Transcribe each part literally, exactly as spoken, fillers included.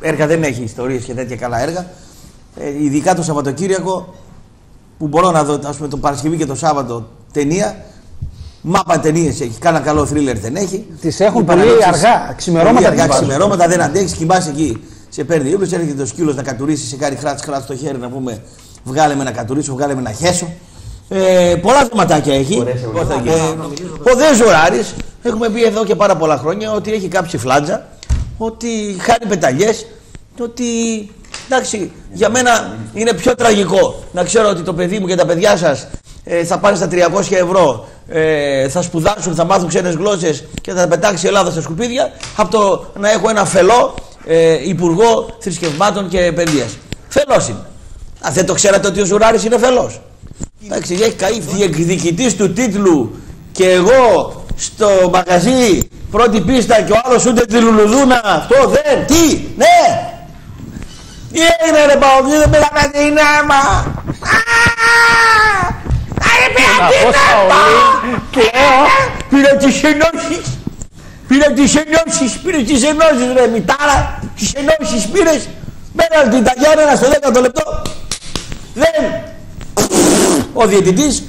έργα δεν έχει, ιστορίες και τέτοια καλά έργα. Ε, ειδικά το Σαββατοκύριακο που μπορώ να δω, ας πούμε, το Παρασκευή και το Σάββατο ταινία. Μάπα ταινίες έχει, κάνα καλό θρίλερ δεν έχει. Τις έχουν πολύ αργά, ξημερώματα, αργά, ξημερώματα δεν αντέχεις, κοιμάσαι εκεί. Σε παίρνει ύπνος, έρχεται το σκύλος να κατουρίσει, σε κάνει χράτς χράτς το χέρι να πούμε βγάλε με να κατουρίσω, βγάλε με να χέσω. Ε, πολλά θεματάκια έχει. Ο Δε Ζουράρης, έχουμε πει εδώ και πάρα πολλά χρόνια ότι έχει κάψει φλάντζα, ότι χάνει πεταλιές, ότι εντάξει, για μένα είναι πιο τραγικό να ξέρω ότι το παιδί μου και τα παιδιά σας ε, θα πάνε στα τριακόσια ευρώ, ε, θα σπουδάσουν, θα μάθουν ξένες γλώσσες και θα πετάξει η Ελλάδα στα σκουπίδια, από το να έχω ένα φελό ε, υπουργό θρησκευμάτων και παιδείας. Φελός είναι. Αν δεν το ξέρατε ότι ο Ζουράρης είναι φελός. Εντάξει, έχει καεί διεκδικητής του τίτλου και εγώ στο μαγαζί πρώτη πίστα και ο άλλος ούτε τη λουλουδούνα. Αυτό δεν, τι, ναι. Τι έγινε ρε Παοβλή, δεν πήραμε την άμα. Άρα πήρα την άμα. Πήρα τις ενώσεις. Πήρα τις ενώσεις, πήρες τις ενώσεις ρε μητάρα. Τις ενώσεις πήρες. Πέρα την ταγιάννα στο δέκατο λεπτό. Δεν. Ο διαιτητής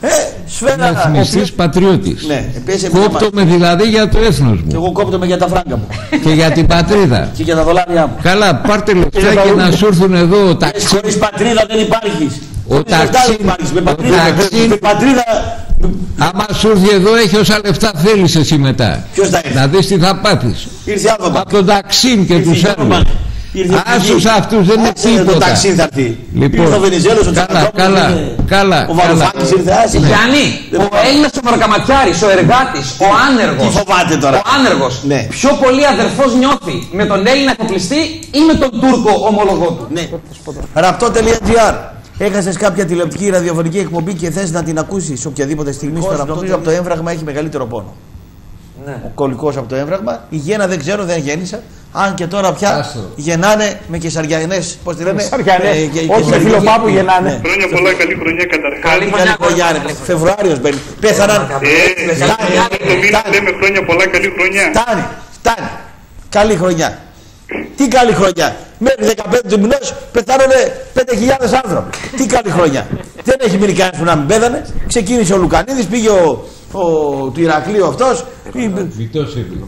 ε, σφαίρα. Ναχνιστής πατριώτης. Ναι, κόπτομαι δηλαδή για το έθνος μου. Και εγώ κόπτομαι για τα φράγκα μου. Και για την πατρίδα. Και για τα δολάρια μου. Καλά, πάρτε λεφτά και, και να σου έρθουν εδώ ο ταξί. Χωρίς πατρίδα δεν υπάρχεις. Ο ταξί. Με πατρίδα. Με πατρίδα. Άμα σου έρθει εδώ έχει όσα λεφτά θέλεις εσύ μετά. Ποιος θα έρθει. Να δεις τι θα πάθεις. Ήρθε άτομα. Από τον ταξίν και τους άλλους. Άσους αυτούς δεν είναι τίποτα. Το ταξί θα έρθει. Λοιπόν, ο Βενιζέλος, ο Τσακατρόπουλος, καλά, καλά, ο Βαρουφάκης ήρθε άσου. Γιάννη, ο Έλληνας ο Βαρκαματιάρης, ο εργάτης, ο άνεργος. Τι φοβάται τώρα. Ο άνεργος. Ναι. Πιο πολύ αδερφός νιώθει με τον Έλληνα κοπλιστή ή με τον Τούρκο ομολογό του. Ναι. ραπτό τελεία τζι άρ. Έχασες κάποια τηλεοπτική ραδιοφωνική εκπομπή και θες να την ακούσεις οποιαδήποτε στιγμή στο ραπτό? Νομίζω από το έμφραγμα έχει μεγαλύτερο πόνο. Ναι. Ο κολικός από το έμφραγμα. Η γέννα δεν ξέρω, δεν γέννησα. Αν και τώρα πια Άσο. γεννάνε με κεσαριανές. Πώς τη λέμε, Κεσαριανές. Ε, και, όχι με φιλοπάπου γεννάνε. Ναι. Χρόνια πολλά, καλή χρονιά καταρχάς. Καλή χρονιά, Φεβρουάριος μπαίνει. Πέθαναν. Λέμε χρόνια πολλά, καλή χρονιά. Φτάνει, φτάνει. Καλή χρονιά. Τι καλή χρονιά. Μέχρι δεκαπέντε του μηνός πεθάνανε πέντε χιλιάδες άνθρωποι. Τι καλή χρονιά. Δεν έχει μείνει κανένας που να μην πέθανε. Ξεκίνησε ο Λουκανίδης, πήγε ο. Ο, του Ηρακλείου αυτός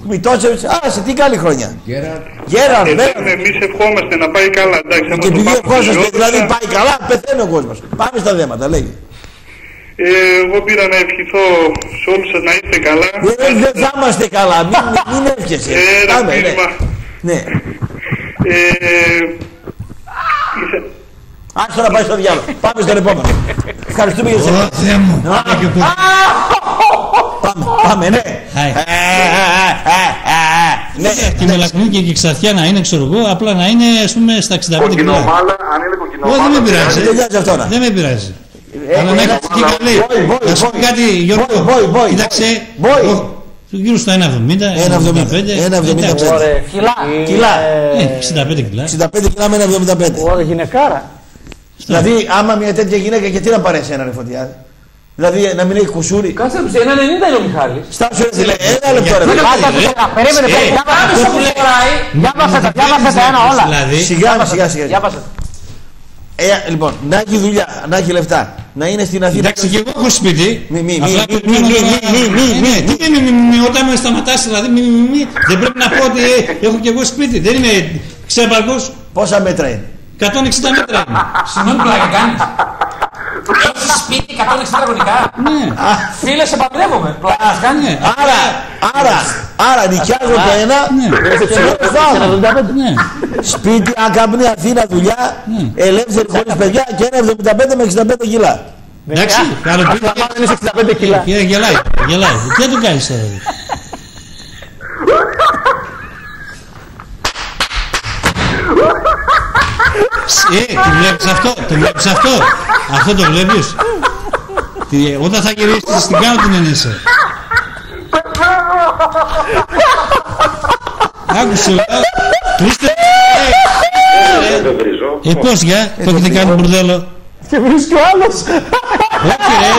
Μητώσεβιτς. Άσε, τι καλή χρονιά. Γέραν, βέβαια. Εμείς ευχόμαστε να πάει καλά, εντάξει. Και επειδή ευχόμαστε, δηλαδή πάει καλά, πεθαίνει ο κόσμος. Πάμε στα δέματα, λέγε. Εγώ πήρα να ευχηθώ σε όλους να είστε καλά. Δεν θα είμαστε καλά, μην εύχεσαι. Πάμε, ναι. Άρχισε να πάει στο διάλογο. Πάμε στον επόμενο. Ευχαριστούμε για σήμερα. Πάμε, πάμε, ναι. Και μελαχρινή και ξαρχιά να είναι, ξέρω εγώ, απλά να είναι ας πούμε στα εξήντα πέντε κιλά. Κοκκινομάλα, αν είναι κοκκινομάλα. Όχι, δεν με πειράζει. Δεν με πειράζει. Αλλά να έχεις και καλή. Να σου πει κάτι, Γιώργο. Κοίταξε. Γύρω στα ένα εβδομήντα, ένα εβδομήντα πέντε. Κιλά. Κιλά. εξήντα πέντε κιλά. εξήντα πέντε κιλά με ένα εβδομήντα πέντε. Ωραία γυναικάρα. Δηλαδή άμα μια τέτοια γυναίκα, γιατί να πάρει έναν ρε Φωτιάδη. Δηλαδή να μην έχει κουσούρι. Κάτσε τους, ένα ενενήντα είναι ο Μιχάλης. Στάσου ρε φίλε, ένα λεπτό ρε. Περίμενε πέρα, διάβασε τα, διάβασε τα ένα όλα. Σιγά σιγά σιγά. Ε, λοιπόν, να έχει δουλειά, να έχει λεφτά, να είναι στην Αθήνα. Εντάξει, και εγώ έχω σπίτι. Μη, μη, μη, μη, μη, μη, μη, όταν με σταματάς, δηλαδή, μη, μη, μη, δεν πρέπει να πω ότι έχω και εγώ σπίτι. Δεν είμαι ξέπαρκος. Πόσα μέτρα είναι? εκατόν εξήντα μέτρα είναι. Συγγνώμη, πλάκα κάνεις. Έχεις σπίτι εκατόν εξήντα τετραγωνικά. Ναι. Φίλε, σε παντρεύομαι. Πλάκα κάνεις. Άρα, άρα, άρα, νοικιάζω το ένα. Ναι. Σπίτι, ακαμπνή Αθήνα, δουλειά, ελεύθερη χωρίς παιδιά και ένα εβδομήντα πέντε με εξήντα πέντε κιλά. Εντάξει, κάνω πίσω. Αυτά πάνω είναι εξήντα πέντε κιλά. Γελάει, γελάει. Τι δεν το κάνεις. Ε, το βλέπεις αυτό, το βλέπεις αυτό, αυτό το βλέπεις. Όταν θα γυρίσεις στην κάνω την ενίσαι. Άκουσε, πρίστε. Ε, πώς για, το έχετε κάνει μπουρδέλο. Και βρίσκει ο άλλος. Όχι ρε,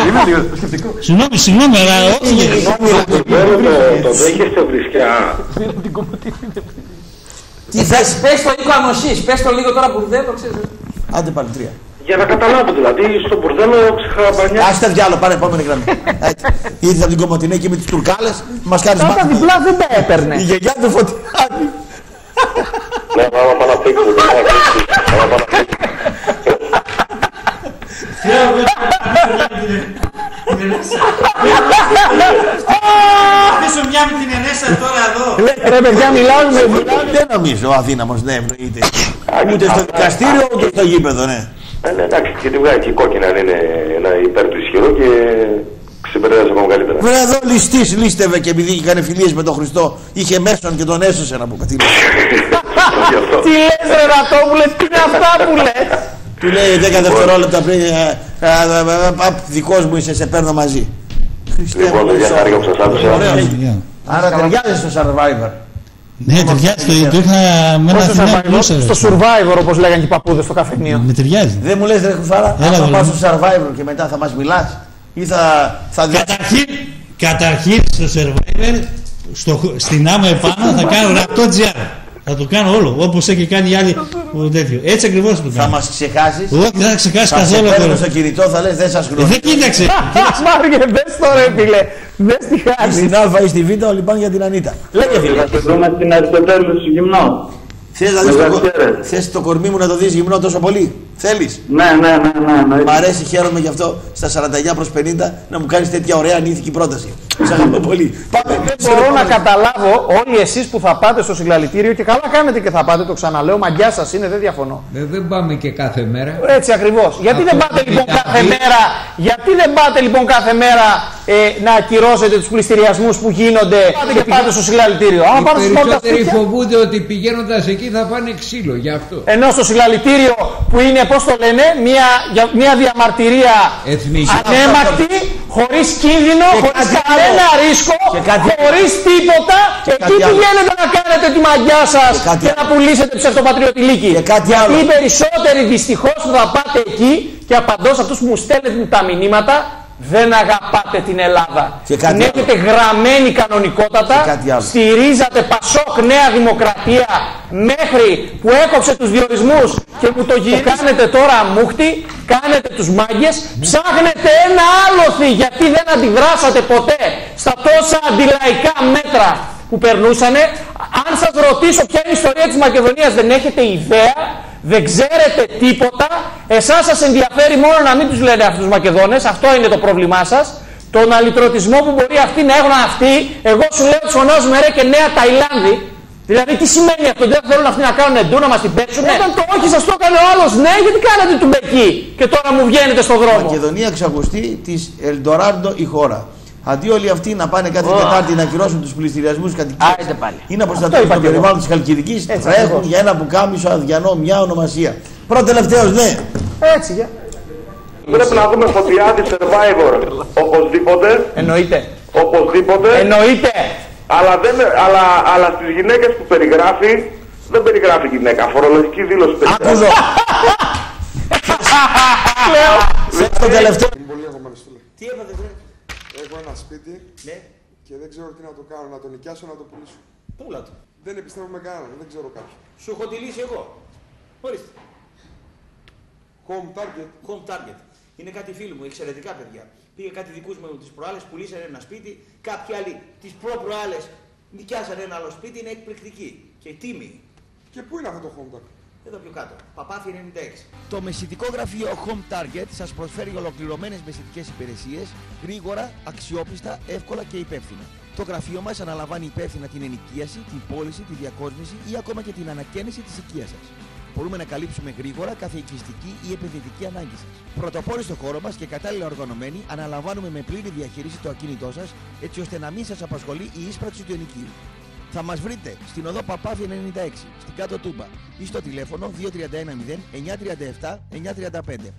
συγγνώμη, συγγνώμη, αλλά όχι. Το μπουρδέλο το δέχεστε βρισκιά. Πες το λίγο ανοσής, πες το λίγο τώρα μπουρδέλο, ξέρεις. Άντε πάλι τρία. Για να καταλάβω δηλαδή, στο μπουρδέλο ξεχαμπανιά. Άστε διάλο, πάνε επόμενη γραμμή. Ήρθε από την Κομωτινή εκεί με τις τουρκάλες, μας κάνεις μάθημα. Τότε διπλά δεν τα έπαιρνε. Η γιαγιά του Φωτεινάνη. Ναι, μάμα πάνω απ' έξω, μάμα πάνω απ' έξω. Χθέσω μια με την Ενέσα τώρα εδώ. Ρε παιδιά μιλάω. Δεν νομίζω ο αδύναμος να ευνοείται. Ούτε στο δικαστήριο ούτε στο γήπεδο, ναι. Εντάξει, γιατί βγάζει και η κόκκινα είναι ένα υπέρ του ισχυρό και ξεπερνάς ακόμα καλύτερα. Βέβαια εδώ ληστής λίστευε και επειδή έκανε φιλίες με τον Χριστό είχε μέσον και τον έσωσε να πω κάτι. Τι λες ρε Ραπτόπουλε, τι είναι αυτά που λες. Του λέει δέκα δευτερόλεπτα πριν, δικός μου είσαι, σε παίρνω μαζί. Λοιπόν, παιδιά, χάρηκα που σας άκουσα. Άρα ταιριάζει στο Survivor. Ναι, ταιριάζει, το είχα με ένα Αθηνά πλούσιο. Στο Survivor, όπως λέγανε και οι παππούδες στο καφενείο. Με ταιριάζει. Δεν μου λες, ρε κουφάρα, θα πας στο Survivor και μετά θα μας μιλάς ή θα δεις. Καταρχήν στο Survivor, στην άμα επάνω θα κάνω ραπτό τελεία τζι άρ. Θα το κάνω όλο, όπως έχει κάνει οι άλλοι τέτοιο. Έτσι ακριβώς το κάνω. Θα μας ξεχάσεις. Όχι, δεν θα ξεχάσεις καθόλου. Θα σε παίρνω στο κινητό, θα λες δεν σας γνωρίζω. Δεν κοίταξε. Μάρκε, δες το ρε φίλε. Δες τη χάρη. Στην Α ή στη Β, όλοι πάνε για την Ανίτα. Λέγε φίλε. Θα σε δούμε στην Αριστοτέλους γυμνό. Θες το κορμί μου να το δεις γυμνό τόσο πολύ. Θέλεις. Ναι, ναι, ναι, ναι. Μ' αρέσει, χαίρομαι γι' αυτό στα σαράντα εννιά προς πενήντα να μου κάνεις τέτοια ωραία νύθικη πρόταση. Σας αγαπώ πολύ. Πάμε. Δεν μπορώ να καταλάβω όλοι εσείς που θα πάτε στο συλλαλητήριο και καλά κάνετε και θα πάτε, το ξαναλέω. Μαγκιά σας είναι, δεν διαφωνώ. Δεν πάμε και κάθε μέρα. Έτσι ακριβώς. Γιατί δεν πάτε λοιπόν κάθε μέρα, γιατί δεν πάτε λοιπόν κάθε μέρα να ακυρώσετε τους πληστηριασμούς που γίνονται και πάτε στο συλλαλητήριο. Οι περισσότεροι φοβούνται ότι πηγαίνοντας εκεί θα πάνε ξύλο γι' αυτό. Ενώ στο συλλαλητήριο που είναι, πώς το λένε, μια, μια διαμαρτυρία εθνική, ανέμακτη, χωρίς κίνδυνο, χωρίς κανένα άλλο ρίσκο, χωρίς τίποτα. Και εκεί πηγαίνετε να κάνετε τη μαγιά σας και, και να πουλήσετε ψευτοπατριωτηλίκη. Γιατί οι περισσότεροι δυστυχώς που θα πάτε εκεί, και απαντώ σε αυτούς που μου στέλνετε τα μηνύματα, δεν αγαπάτε την Ελλάδα. Την έχετε γραμμένη κανονικότατα. Στηρίζατε Πασόκ Νέα Δημοκρατία μέχρι που έκοψε τους διορισμούς και που το κάνετε τώρα μούχτη. Κάνετε τους μάγκες. Ψάχνετε ένα άλοθη γιατί δεν αντιδράσατε ποτέ στα τόσα αντιλαϊκά μέτρα που περνούσανε. Αν σας ρωτήσω ποια είναι η ιστορία της Μακεδονίας, δεν έχετε ιδέα. Δεν ξέρετε τίποτα. Εσάς σας ενδιαφέρει μόνο να μην τους λένε αυτούς τους Μακεδόνες. Αυτό είναι το πρόβλημά σας. Τον αλυτρωτισμό που μπορεί αυτοί να έχουν αυτοί. Εγώ σου λέω τους φωνάζουμε ρε και Νέα Ταϊλάνδη. Δηλαδή τι σημαίνει αυτό, δεν θέλουν αυτοί να κάνουν εντού, να μας την παίξουν. Ναι. Όταν το όχι σας το έκανε ο άλλος, ναι, γιατί κάνατε του μπεκί και τώρα μου βγαίνετε στον δρόμο. Η Μακεδονία ξακουστεί της Ελντοράντο η χώρα. Αντί όλοι αυτοί να πάνε κάθε oh. Τετάρτη να ακυρώσουν τους πληστηριασμούς κατοικίες ή να προστατεύουν το περιβάλλον της Χαλκιδικής, τρέχουν για ένα πουκάμισο αδιανό, μια ονομασία. Πρώτο τελευταίος, ναι. Έτσι, για. Πρέπει να δούμε Φωτιάδη Survivor. Οπωσδήποτε. Εννοείται. Οπωσδήποτε. Εννοείται. Αλλά, δεν, αλλά, αλλά στις γυναίκες που περιγράφει, δεν περιγράφει γυναίκα. Φορολογική δήλωση περιγράφει. Άκουζω. Τι έπατε βρε. Έχω ένα σπίτι ναι. Και δεν ξέρω τι να το κάνω, να το νοικιάσω, να το πουλήσω. Πούλα το. Δεν εμπιστεύομαι κανέναν, δεν ξέρω κάποιον. Σου έχω τη λύση εγώ. Ορίστε. Home Target. Home Target. Είναι κάτι φίλοι μου, εξαιρετικά παιδιά. Πήγε κάτι δικούς μου τις προάλλες, πουλήσανε ένα σπίτι, κάποιοι άλλοι τις προ-προάλλες νοικιάσανε ένα άλλο σπίτι, είναι εκπληκτική και τίμη. Και πού είναι αυτό το Home Target? Εδώ πιο κάτω. Παπάθη ενενήντα έξι. Το μεσητικό γραφείο Home Target σας προσφέρει ολοκληρωμένες μεσητικές υπηρεσίες, γρήγορα, αξιόπιστα, εύκολα και υπεύθυνα. Το γραφείο μας αναλαμβάνει υπεύθυνα την ενοικίαση, την πώληση, τη διακόσμηση ή ακόμα και την ανακαίνιση της οικίας σας. Μπορούμε να καλύψουμε γρήγορα κάθε οικιστική ή επενδυτική ανάγκη σας. Πρωτοπόροι στο χώρο μας και κατάλληλα οργανωμένοι, αναλαμβάνουμε με πλήρη διαχείριση το ακίνητό σας, έτσι ώστε να μην σας απασχολεί η ίσπραξη του ενοικίου. Θα μας βρείτε στην οδό Παπάθη ενενήντα έξι, στην Κάτω Τούμπα ή στο τηλέφωνο δύο τρία ένα μηδέν εννιά τρία επτά εννιά τρία πέντε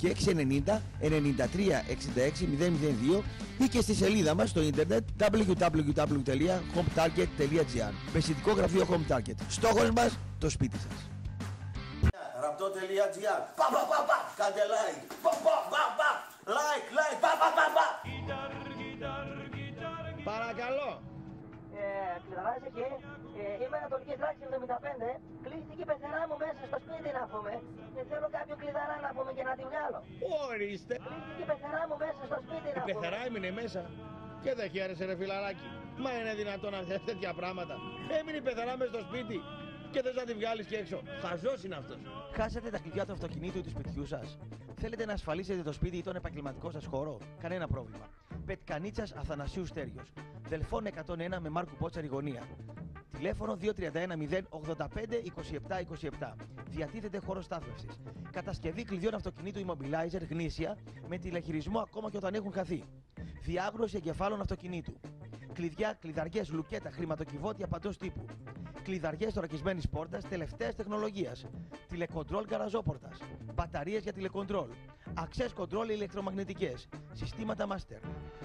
και έξι εννιά μηδέν εννιά τρία έξι έξι μηδέν μηδέν δύο ή και στη σελίδα μας στο ίντερνετ double-u double-u double-u τελεία home target τελεία τζι άρ. Μεσητικό γραφείο Home Target. Στόχος μας, το σπίτι σας. Ραπτό τελεία τζι άρ. Πα πα πα πα. Κάντε like. Πα πα πα πα. Like, like. Πα πα πα πα. Παρακαλώ. κλειδαράζε και ε, είμαι Ανατολική Τράξη εβδομήντα πέντε. Κλείστηκε η πεθερά μου μέσα στο σπίτι να πούμε. Και θέλω κάποιο κλειδαρά να πούμε και να τη βγάλω. Ορίστε. Κλείστηκε η πεθερά μου μέσα στο σπίτι να πούμε. Η πεθερά έμεινε μέσα. Και δεν χαίρεσε ρε φιλαράκι. Μα είναι δυνατόν να θες τέτοια πράγματα. Έμεινε η πεθερά μέσα στο σπίτι. Και θες να τη βγάλεις και έξω. Χαζός είναι αυτός. Χάσατε τα κλειδιά του αυτοκινήτου του σπιτιού σας. Θέλετε να ασφαλίσετε το σπίτι ή τον επαγγελματικό σας χώρο. Κανένα πρόβλημα. Πετκανίτσας Αθανασίου Στέριος. Δελφών εκατόν ένα με Μάρκου Μπότσαρη γωνία. Τηλέφωνο δύο τρία ένα μηδέν ογδόντα πέντε είκοσι επτά είκοσι επτά. Διατίθεται χώρο στάθμευσης. Κατασκευή κλειδιών αυτοκινήτου immobilizer γνήσια με τηλεχειρισμό ακόμα και όταν έχουν χαθεί. Διάγνωση εγκεφάλων αυτοκινήτου. Κλειδιά, κλειδαριές, λουκέτα, χρηματοκιβώτια παντός τύπου. Κλειδαριές θωρακισμένης πόρτας τελευταίας τεχνολογίας. Τηλεκοντρόλ γαραζόπορτας. Μπαταρίες για τηλεκοντρόλ. Access control ηλεκτρομαγνητικές. Συστήματα master.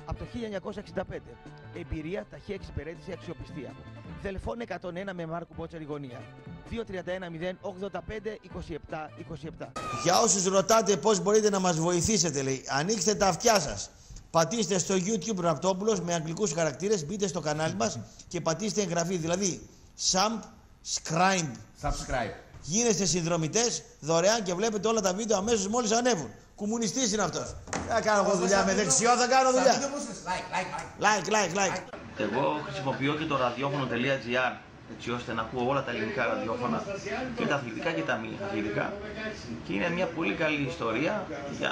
Από το χίλια εννιακόσια εξήντα πέντε. Εμπειρία, ταχύ εξυπηρέτηση, αξιοπιστία. Δελφών εκατόν ένα με Μάρκου Μπότσαρη γωνία. δύο τρία ένα μηδέν ογδόντα πέντε είκοσι επτά είκοσι επτά. Για όσους ρωτάτε πώς μπορείτε να μας βοηθήσετε, λέει, ανοίξτε τα αυτιά σας. Πατήστε στο YouTube Ραπτόπουλος με αγγλικούς χαρακτήρες, μπείτε στο κανάλι μας και πατήστε εγγραφή. Δηλαδή, subscribe. subscribe. Γίνεστε συνδρομητές δωρεάν και βλέπετε όλα τα βίντεο αμέσως μόλις ανέβουν. Κουμουνιστής είναι αυτός. Θα κάνω εγώ δουλειά με δεξιό, θα κάνω δουλειά. Like, like, like. Εγώ χρησιμοποιώ και το ραδιόφωνο τελεία τζι άρ έτσι ώστε να ακούω όλα τα ελληνικά ραδιόφωνα και τα αθλητικά και τα μη αθλητικά. Και είναι μια πολύ καλή ιστορία για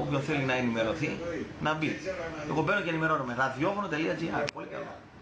όποιον θέλει να ενημερωθεί να μπει. Εγώ μπαίνω και ενημερώνομαι. ραδιόφωνο τελεία τζι άρ. Πολύ καλό.